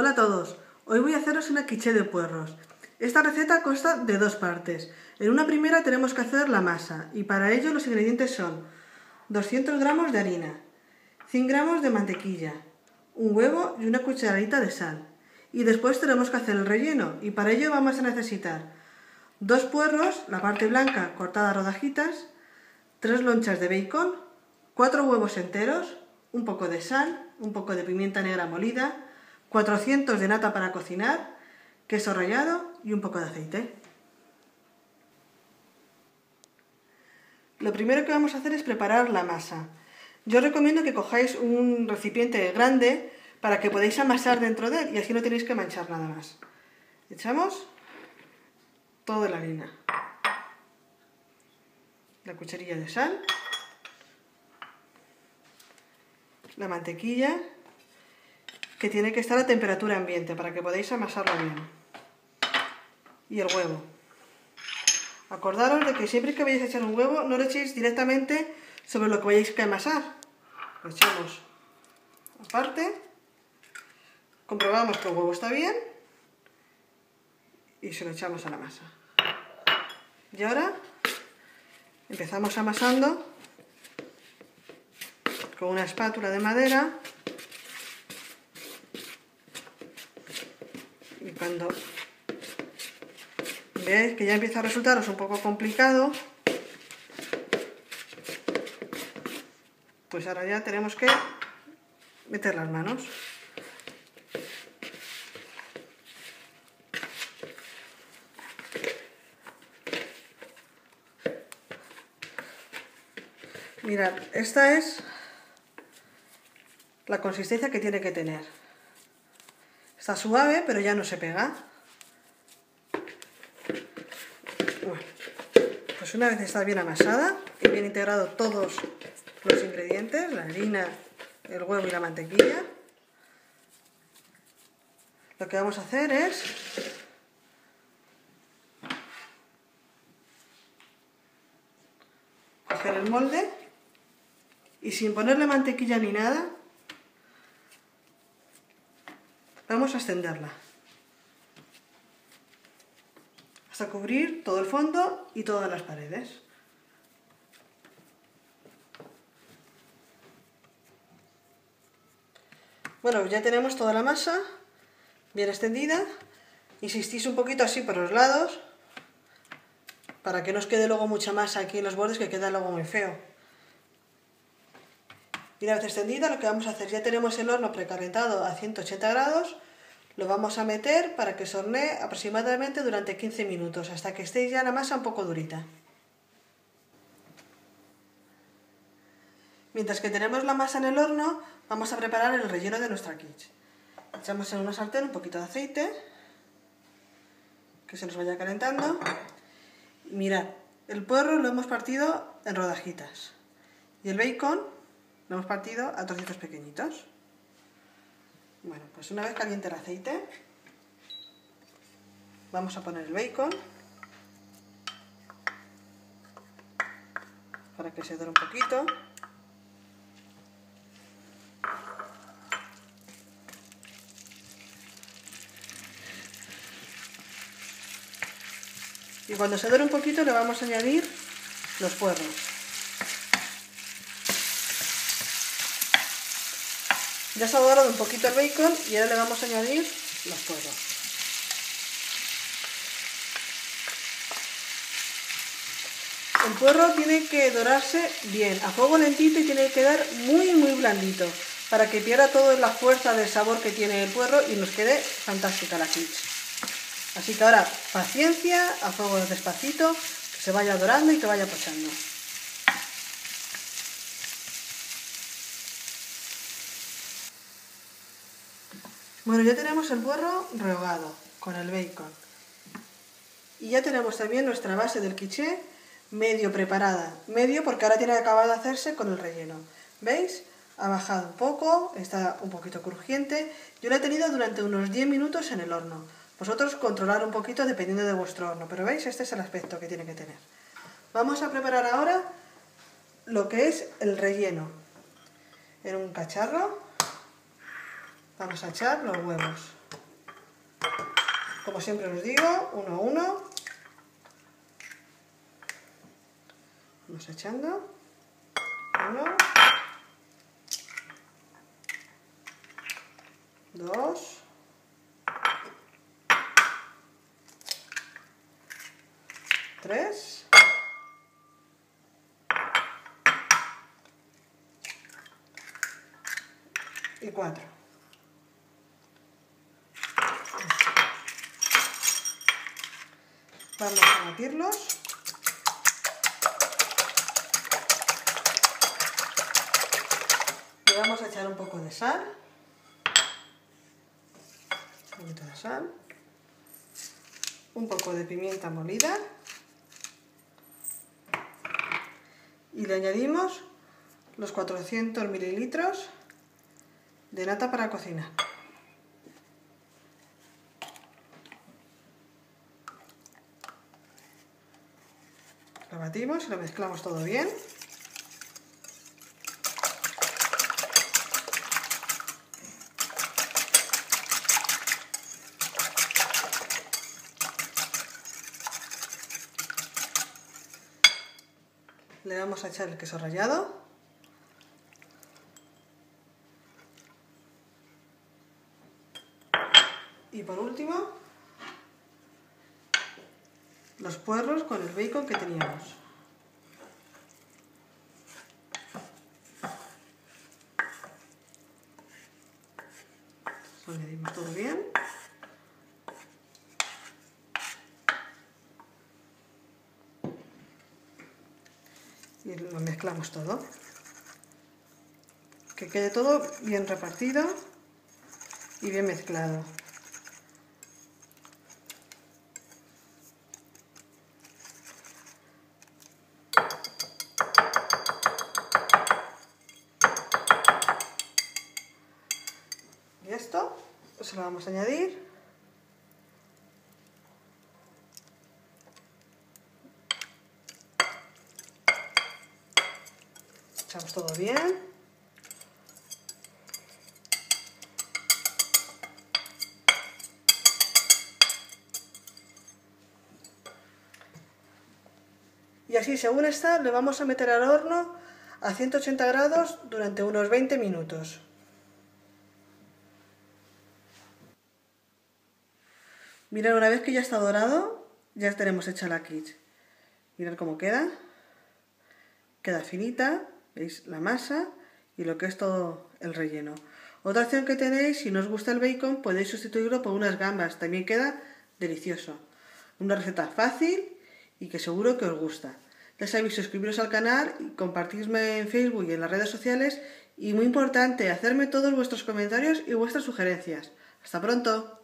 Hola a todos, hoy voy a haceros una quiche de puerros. Esta receta consta de dos partes. En una primera tenemos que hacer la masa y para ello los ingredientes son 200 gramos de harina, 100 gramos de mantequilla, un huevo y una cucharadita de sal. Y después tenemos que hacer el relleno y para ello vamos a necesitar dos puerros, la parte blanca cortada a rodajitas, tres lonchas de bacon, cuatro huevos enteros, un poco de sal, un poco de pimienta negra molida, 400 de nata para cocinar, queso rallado y un poco de aceite. Lo primero que vamos a hacer es preparar la masa. Yo os recomiendo que cojáis un recipiente grande para que podáis amasar dentro de él y así no tenéis que manchar nada más. Echamos toda la harina, la cucharilla de sal, la mantequilla, que tiene que estar a temperatura ambiente para que podáis amasarlo bien, y el huevo. Acordaros de que siempre que vayáis a echar un huevo no lo echéis directamente sobre lo que vayáis a amasar, lo echamos aparte, comprobamos que el huevo está bien y se lo echamos a la masa. Y ahora empezamos amasando con una espátula de madera. Y cuando veáis que ya empieza a resultaros un poco complicado, pues ahora ya tenemos que meter las manos. Mirad, esta es la consistencia que tiene que tener. Está suave, pero ya no se pega. Bueno, pues una vez está bien amasada y bien integrado todos los ingredientes, la harina, el huevo y la mantequilla, lo que vamos a hacer es coger el molde y sin ponerle mantequilla ni nada, vamos a extenderla hasta cubrir todo el fondo y todas las paredes. Bueno, ya tenemos toda la masa bien extendida. Insistís un poquito así por los lados para que no os quede luego mucha masa aquí en los bordes, que queda luego muy feo. Y una vez extendida, lo que vamos a hacer, ya tenemos el horno precalentado a 180 grados, lo vamos a meter para que se hornee aproximadamente durante 15 minutos, hasta que esté ya la masa un poco durita. Mientras que tenemos la masa en el horno, vamos a preparar el relleno de nuestra quiche. Echamos en una sartén un poquito de aceite, que se nos vaya calentando. Y mirad, el puerro lo hemos partido en rodajitas y el bacon lo hemos partido a trocitos pequeñitos. Bueno, pues una vez caliente el aceite, vamos a poner el bacon para que se dore un poquito. Y cuando se dore un poquito le vamos a añadir los puerros. Ya se ha dorado un poquito el bacon y ahora le vamos a añadir los puerros. El puerro tiene que dorarse bien, a fuego lentito, y tiene que quedar muy muy blandito para que pierda toda la fuerza del sabor que tiene el puerro y nos quede fantástica la quiche. Así que ahora paciencia, a fuego despacito, que se vaya dorando y que vaya pochando. Bueno, ya tenemos el puerro rehogado con el bacon. Y ya tenemos también nuestra base del quiche medio preparada. Medio porque ahora tiene que acabar de hacerse con el relleno. ¿Veis? Ha bajado un poco, está un poquito crujiente. Yo la he tenido durante unos 10 minutos en el horno. Vosotros controlar un poquito dependiendo de vuestro horno. Pero ¿veis? Este es el aspecto que tiene que tener. Vamos a preparar ahora lo que es el relleno. En un cacharro vamos a echar los huevos. Como siempre os digo, uno a uno. Vamos echando. Uno. Dos. Tres. Y cuatro. Vamos a batirlos. Vamos a echar un poco de sal, un poquito de sal, un poco de pimienta molida y le añadimos los 400 mililitros de nata para cocinar. Lo batimos y lo mezclamos todo bien. Le vamos a echar el queso rallado. Y por último, los puerros con el bacon que teníamos. Lo añadimos todo bien. Y lo mezclamos todo, que quede todo bien repartido y bien mezclado. Y esto se lo vamos a añadir . Echamos todo bien. Y así, según está, le vamos a meter al horno a 180 grados durante unos 20 minutos. Mirad, una vez que ya está dorado, ya tenemos hecha la quiche. Mirad cómo queda. Queda finita. ¿Veis? La masa y lo que es todo el relleno. Otra opción que tenéis, si no os gusta el bacon, podéis sustituirlo por unas gambas, también queda delicioso. Una receta fácil y que seguro que os gusta. Ya sabéis, suscribiros al canal, compartirme en Facebook y en las redes sociales y, muy importante, hacerme todos vuestros comentarios y vuestras sugerencias. ¡Hasta pronto!